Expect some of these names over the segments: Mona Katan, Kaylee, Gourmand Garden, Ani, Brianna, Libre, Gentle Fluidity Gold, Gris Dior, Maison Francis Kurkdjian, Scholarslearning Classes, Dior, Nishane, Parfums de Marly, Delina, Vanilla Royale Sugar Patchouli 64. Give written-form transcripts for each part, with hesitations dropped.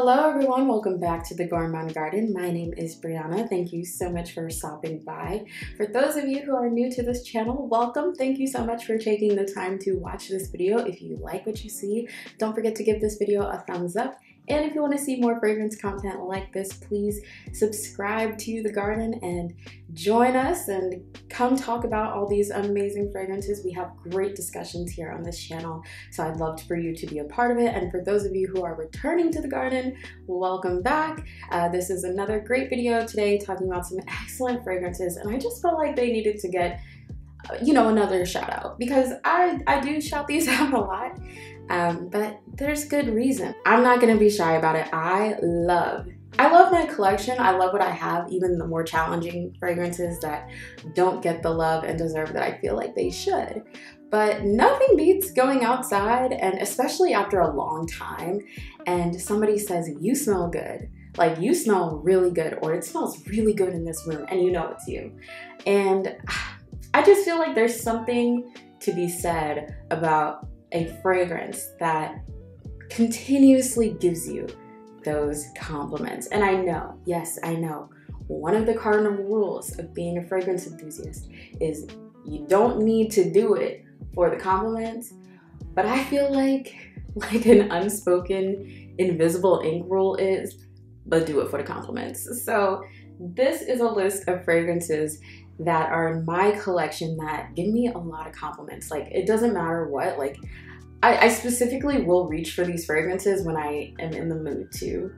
Hello everyone, welcome back to the Gourmand Garden. My name is Brianna. Thank you so much for stopping by. For those of you who are new to this channel, welcome. Thank you so much for taking the time to watch this video. If you like what you see, don't forget to give this video a thumbs up. And if you want to see more fragrance content like this, please subscribe to The Garden and join us and come talk about all these amazing fragrances. We have great discussions here on this channel, so I'd love for you to be a part of it. And for those of you who are returning to The Garden, welcome back. This is another great video today talking about some excellent fragrances, and I just felt like they needed to get, you know, another shout out because I do shout these out a lot. But there's good reason. I'm not gonna be shy about it. I love my collection. I love what I have, even the more challenging fragrances that don't get the love and deserve that I feel like they should. But nothing beats going outside, and especially after a long time, and somebody says, "You smell good." Like, you smell really good, or it smells really good in this room, and you know it's you. And I just feel like there's something to be said about a fragrance that continuously gives you those compliments. And I know, yes, I know, one of the cardinal rules of being a fragrance enthusiast is you don't need to do it for the compliments, but I feel like an unspoken, invisible ink rule is, but do it for the compliments. So this is a list of fragrances that are in my collection that give me a lot of compliments. Like, it doesn't matter what, like I specifically will reach for these fragrances when I am in the mood to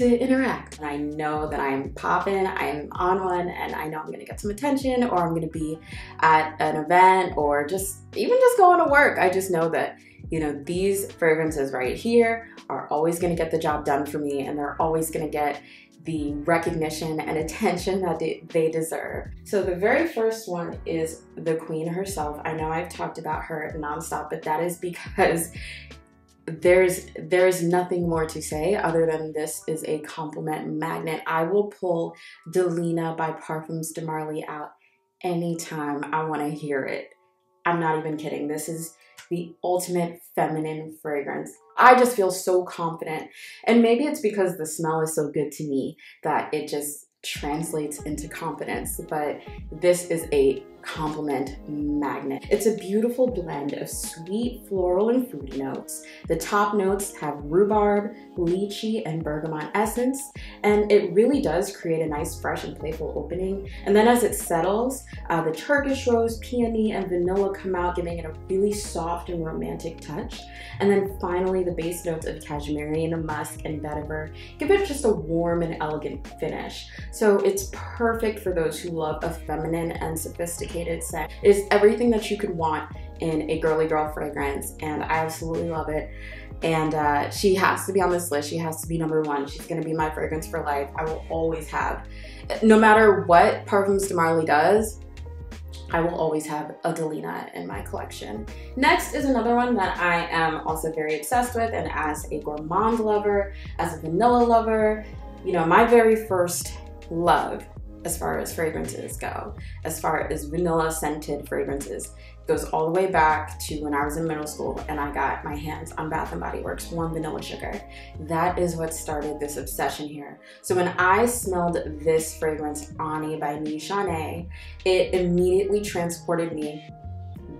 interact. And I know that I'm popping, I'm on one, and I know I'm gonna get some attention, or I'm gonna be at an event, or just even just going to work. I just know that, you know, these fragrances right here are always gonna get the job done for me, and they're always gonna get the recognition and attention that they deserve. So the very first one is the queen herself. I know I've talked about her nonstop, but that is because there's nothing more to say other than this is a compliment magnet. I will pull Delina by Parfums de Marly out anytime I want to hear it. I'm not even kidding. This is the ultimate feminine fragrance. I just feel so confident, and maybe it's because the smell is so good to me that it just translates into confidence, but this is a compliment magnet. It's a beautiful blend of sweet floral and fruity notes. The top notes have rhubarb, lychee, and bergamot essence, and it really does create a nice, fresh, and playful opening. And then as it settles, the Turkish rose, peony, and vanilla come out, giving it a really soft and romantic touch. And then finally, the base notes of cashmerian, musk, and vetiver give it just a warm and elegant finish. So it's perfect for those who love a feminine and sophisticated scent. It's everything that you could want in a girly girl fragrance, and I absolutely love it. And she has to be on this list. She has to be number one. She's gonna be my fragrance for life. I will always have, no matter what Parfums de Marly does, I will always have a Delina in my collection. Next is another one that I am also very obsessed with, and as a gourmand lover, as a vanilla lover, you know, my very first love as far as fragrances go, as far as vanilla scented fragrances, goes all the way back to when I was in middle school and I got my hands on Bath & Body Works warm vanilla sugar. That is what started this obsession here. So when I smelled this fragrance, Ani by Nishane, it immediately transported me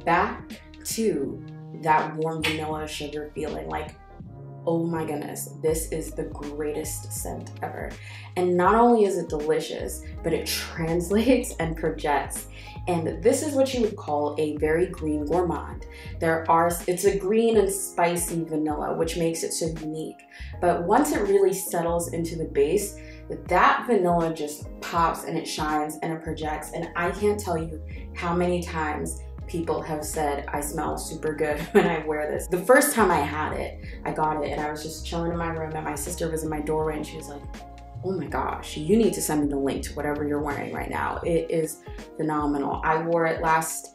back to that warm vanilla sugar feeling. Like, oh my goodness, this is the greatest scent ever. And not only is it delicious, but it translates and projects. And this is what you would call a very green gourmand. It's a green and spicy vanilla, which makes it so unique. But once it really settles into the base, that vanilla just pops and it shines and it projects. And I can't tell you how many times people have said, "I smell super good when I wear this." The first time I had it, I got it, and I was just chilling in my room, and my sister was in my doorway, and she was like, "Oh my gosh, you need to send me the link to whatever you're wearing right now. It is phenomenal." I wore it last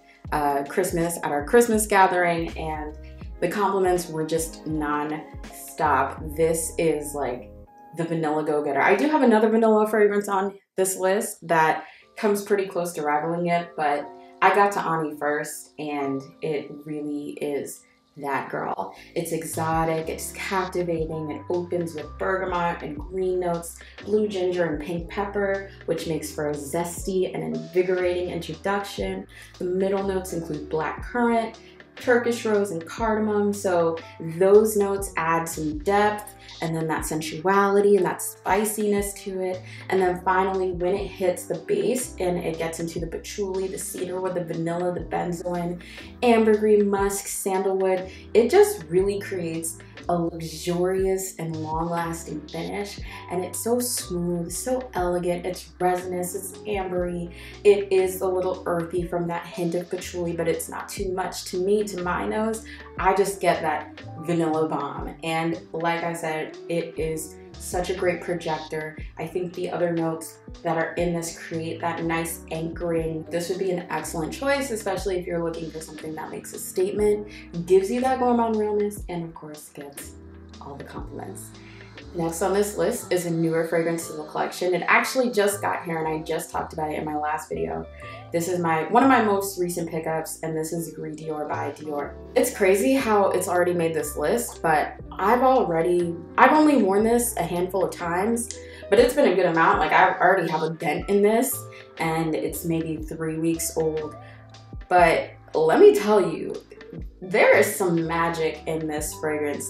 Christmas at our Christmas gathering, and the compliments were just non-stop. This is like the vanilla go-getter. I do have another vanilla fragrance on this list that comes pretty close to rivaling it, but I got to Ani first, and it really is that girl. It's exotic, it's captivating, it opens with bergamot and green notes, blue ginger and pink pepper, which makes for a zesty and invigorating introduction. The middle notes include black currant, Turkish rose and cardamom, so those notes add some depth and then that sensuality and that spiciness to it. And then finally, when it hits the base and it gets into the patchouli, the cedarwood, the vanilla, the benzoin, ambergris, musk, sandalwood, it just really creates a luxurious and long-lasting finish. And it's so smooth, so elegant, it's resinous, it's ambery, it is a little earthy from that hint of patchouli, but it's not too much to me, to my nose. I just get that vanilla bomb, and like I said, it is such a great projector. I think the other notes that are in this create that nice anchoring. This would be an excellent choice, especially if you're looking for something that makes a statement, gives you that gourmand realness, and of course gets all the compliments. Next on this list is a newer fragrance to the collection. It actually just got here and I just talked about it in my last video. This is one of my most recent pickups, and this is Gris Dior by Dior. It's crazy how it's already made this list, but I've only worn this a handful of times, but it's been a good amount. Like, I already have a dent in this and it's maybe 3 weeks old, but let me tell you, there is some magic in this fragrance.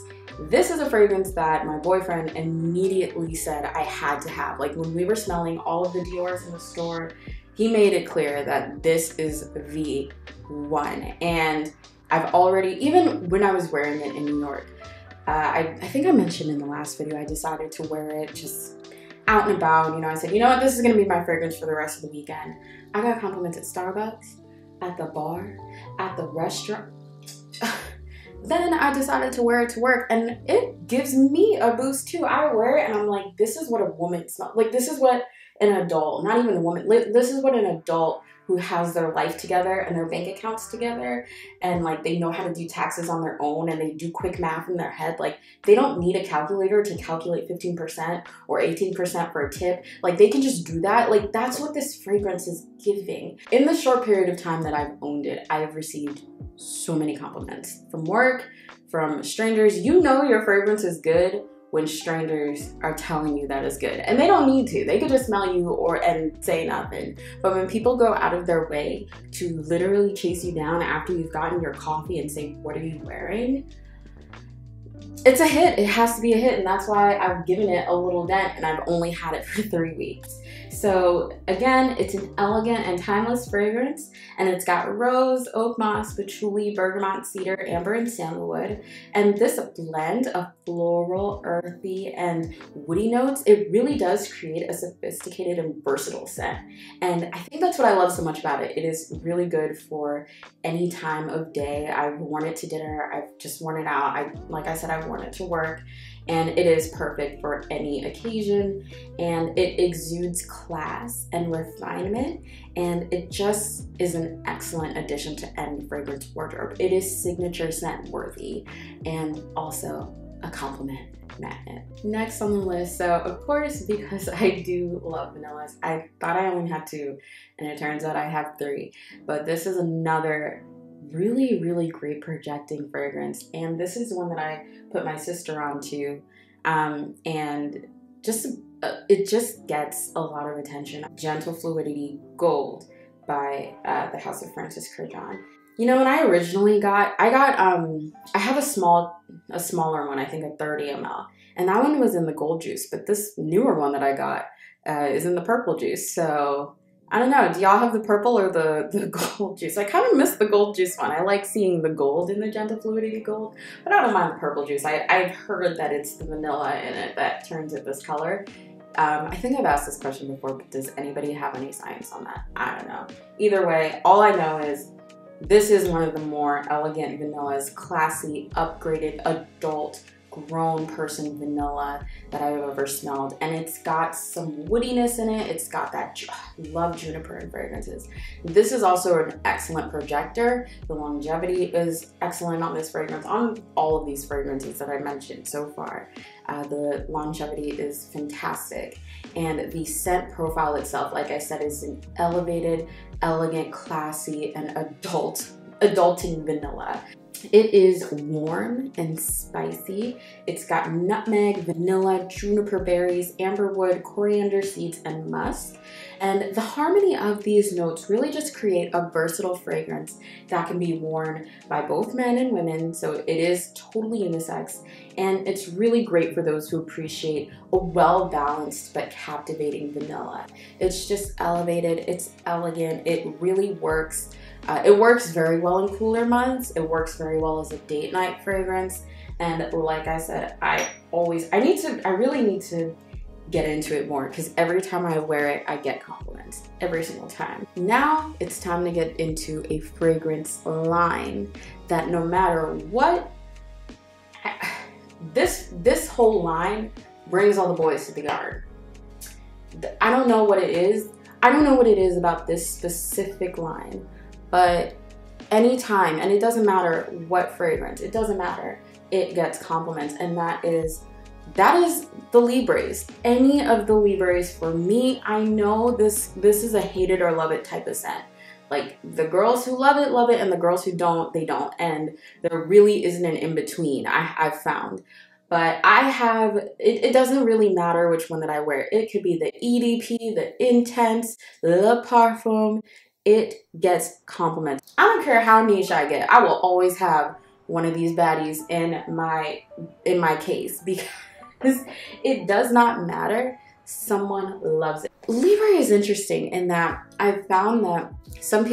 This is a fragrance that my boyfriend immediately said I had to have. Like, when we were smelling all of the Dior's in the store, he made it clear that this is the one. And I've already, even when I was wearing it in New York, I think I mentioned in the last video, I decided to wear it just out and about. You know, I said, you know what, this is gonna be my fragrance for the rest of the weekend. I got compliments at Starbucks, at the bar, at the restaurant. Then I decided to wear it to work, and it gives me a boost too. I wear it and I'm like, this is what a woman smells like. This is what an adult, not even a woman, this is what an adult who has their life together and their bank accounts together, and like they know how to do taxes on their own and they do quick math in their head. Like, they don't need a calculator to calculate 15% or 18% for a tip. Like, they can just do that. Like, that's what this fragrance is giving. In the short period of time that I've owned it, I have received so many compliments from work, from strangers. You know your fragrance is good when strangers are telling you that is good, and they don't need to. They could just smell you and say nothing. But when people go out of their way to literally chase you down after you've gotten your coffee and say, what are you wearing? It's a hit. It has to be a hit, and that's why I've given it a little dent, and I've only had it for 3 weeks. So again, it's an elegant and timeless fragrance, and it's got rose, oak moss, patchouli, bergamot, cedar, amber, and sandalwood. And this blend of floral, earthy, and woody notes, it really does create a sophisticated and versatile scent. And I think that's what I love so much about it. It is really good for any time of day. I've worn it to dinner. I've just worn it out. Like I said, I've worn it to work. And it is perfect for any occasion, and it exudes class and refinement, and it just is an excellent addition to any fragrance wardrobe. It is signature scent worthy and also a compliment magnet. Next on the list, so of course, because I do love vanillas, I thought I only had two and it turns out I have three, but this is another really, really great projecting fragrance, and this is one that I put my sister onto, and just it just gets a lot of attention. Gentle Fluidity Gold by the House of Francis Kurkdjian. You know, when I originally got, I have a smaller one, I think a 30 ml, and that one was in the gold juice, but this newer one that I got is in the purple juice. So I don't know, do y'all have the purple or the gold juice? I kind of miss the gold juice one. I like seeing the gold in the Gentle Fluidity Gold, but I don't mind the purple juice. I've heard that it's the vanilla in it that turns it this color. I think I've asked this question before, but does anybody have any science on that? I don't know. Either way, all I know is this is one of the more elegant vanillas, classy, upgraded, adult, grown person vanilla that I've ever smelled, and it's got some woodiness in it. It's got that, love juniper and fragrances. This is also an excellent projector. The longevity is excellent on this fragrance, on all of these fragrances that I mentioned so far. The longevity is fantastic, and the scent profile itself, like I said, is an elevated, elegant, classy, and adulting vanilla. It is warm and spicy. It's got nutmeg, vanilla, juniper berries, amberwood, coriander seeds, and musk. And the harmony of these notes really just create a versatile fragrance that can be worn by both men and women, so it is totally unisex, and it's really great for those who appreciate a well-balanced but captivating vanilla. It's just elevated, it's elegant, it really works. It works very well in cooler months, it works very well as a date night fragrance, and like I said, I really need to get into it more, because every time I wear it, I get compliments every single time. Now it's time to get into a fragrance line that no matter what, this whole line brings all the boys to the yard. I don't know what it is. I don't know what it is about this specific line, but anytime, and it doesn't matter what fragrance, it doesn't matter, it gets compliments, and that is the Libres. Any of the Libres for me, I know this is a hate it or love it type of scent. Like, the girls who love it, and the girls who don't, they don't. And there really isn't an in-between, I've found. But it doesn't really matter which one that I wear. It could be the EDP, the Intense, the Parfum. It gets compliments. I don't care how niche I get. I will always have one of these baddies in my case, because it does not matter, someone loves it. Libre is interesting in that I've found that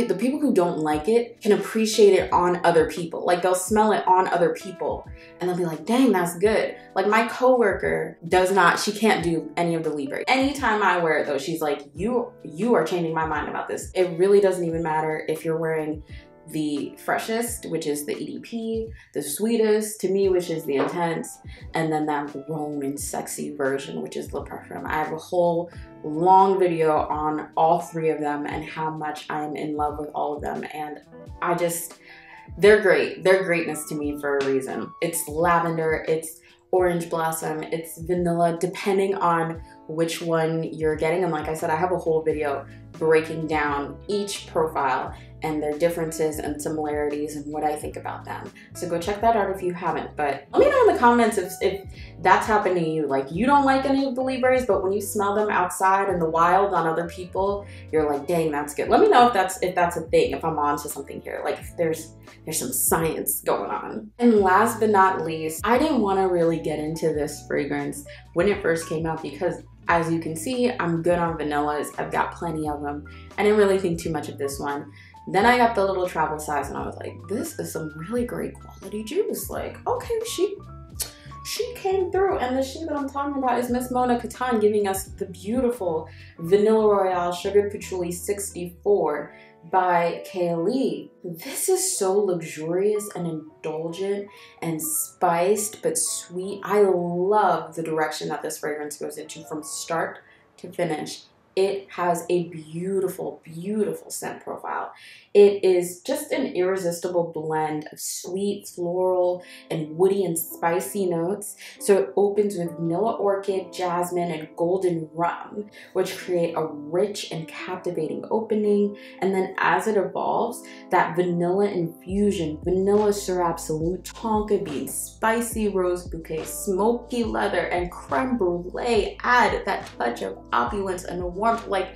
the people who don't like it can appreciate it on other people. Like, they'll smell it on other people and they'll be like, dang, that's good. Like, my coworker she can't do any of the Libre. Anytime I wear it though, she's like, you are changing my mind about this. It really doesn't even matter if you're wearing the freshest, which is the EDP, the sweetest, to me, which is the Intense, and then that grown and sexy version, which is Le Parfum. I have a whole long video on all three of them and how much I'm in love with all of them, and they're great. They're greatness to me for a reason. It's lavender, it's orange blossom, it's vanilla, depending on which one you're getting. And like I said, I have a whole video breaking down each profile and their differences and similarities and what I think about them. So go check that out if you haven't. But let me know in the comments if that's happened to you. Like, you don't like any of the Libres, but when you smell them outside in the wild on other people, you're like, dang, that's good. Let me know if that's a thing, if I'm onto something here. Like, if there's some science going on. And last but not least, I didn't want to really get into this fragrance when it first came out because, as you can see, I'm good on vanillas. I've got plenty of them. I didn't really think too much of this one. Then I got the little travel size and I was like, this is some really great quality juice. Like, okay, she came through. And the shit that I'm talking about is Miss Mona Katan giving us the beautiful Vanilla Royale Sugar Patchouli 64 by Kaylee. This is so luxurious and indulgent and spiced but sweet. I love the direction that this fragrance goes into from start to finish. It has a beautiful, beautiful scent profile. It is just an irresistible blend of sweet, floral, and woody and spicy notes. So it opens with vanilla orchid, jasmine, and golden rum, which create a rich and captivating opening. And then as it evolves, that vanilla infusion, vanilla syrup, absolute tonka bean, spicy rose bouquet, smoky leather, and creme brulee add that touch of opulence and warmth. Like,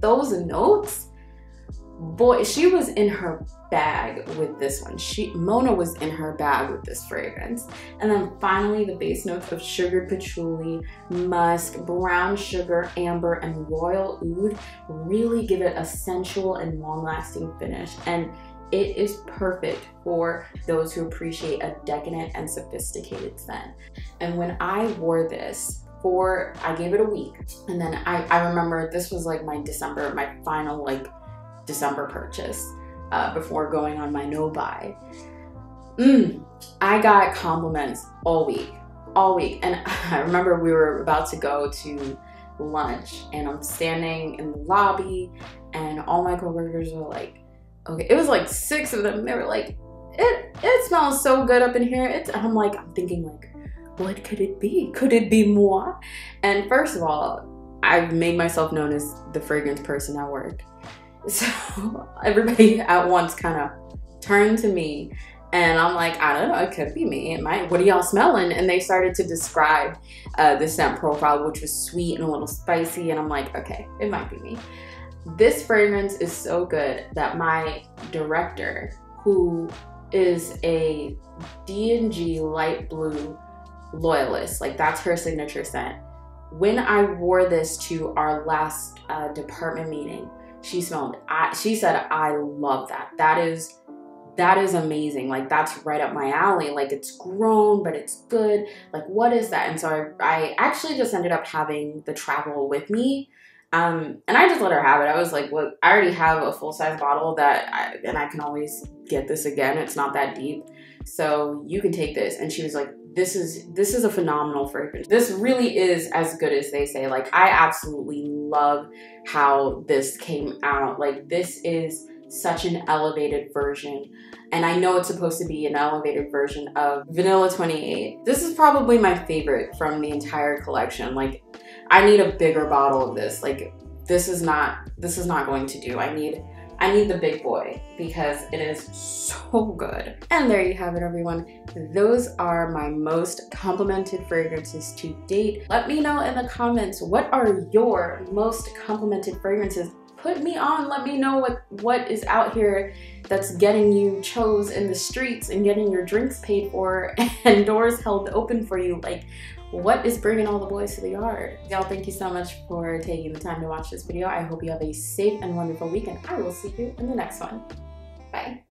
those notes, boy, she was in her bag with this one. Mona was in her bag with this fragrance. And then finally, the base notes of sugar patchouli, musk, brown sugar, amber, and royal oud really give it a sensual and long-lasting finish. And it is perfect for those who appreciate a decadent and sophisticated scent. And when I wore this, I gave it a week, and then I remember this was like my final December purchase before going on my no buy. I got compliments all week, and I remember we were about to go to lunch, and I'm standing in the lobby, and all my coworkers were like, okay, it was like 6 of them. They were like, it smells so good up in here. And I'm thinking like, what could it be? Could it be moi? And first of all, I've made myself known as the fragrance person at work. So everybody at once kind of turned to me And I'm like, I don't know, it could be me, it might, what are y'all smelling? And they started to describe the scent profile, which was sweet and a little spicy, and I'm like, okay, it might be me. This fragrance is so good that my director, who is a D&G light blue loyalist, like that's her signature scent. When I wore this to our last department meeting, she smelled, she said, I love that. That is amazing. Like that's right up my alley. Like it's grown, but it's good. Like what is that? And so I actually just ended up having the travel with me. And I just let her have it. I was like, well, I already have a full-size bottle and I can always get this again. It's not that deep. So you can take this. And she was like, this is a phenomenal fragrance. This really is as good as they say. Like I absolutely love how this came out. Like this is such an elevated version, and I know it's supposed to be an elevated version of Vanilla 28. This is probably my favorite from the entire collection. Like I need a bigger bottle of this. Like this is not going to do. I need the big boy because it is so good. And there you have it, everyone. Those are my most complimented fragrances to date. Let me know in the comments, what are your most complimented fragrances? Put me on, let me know what is out here that's getting you chose in the streets and getting your drinks paid for and doors held open for you. Like, what is bringing all the boys to the yard? Y'all, thank you so much for taking the time to watch this video. I hope you have a safe and wonderful weekend. I will see you in the next one. Bye.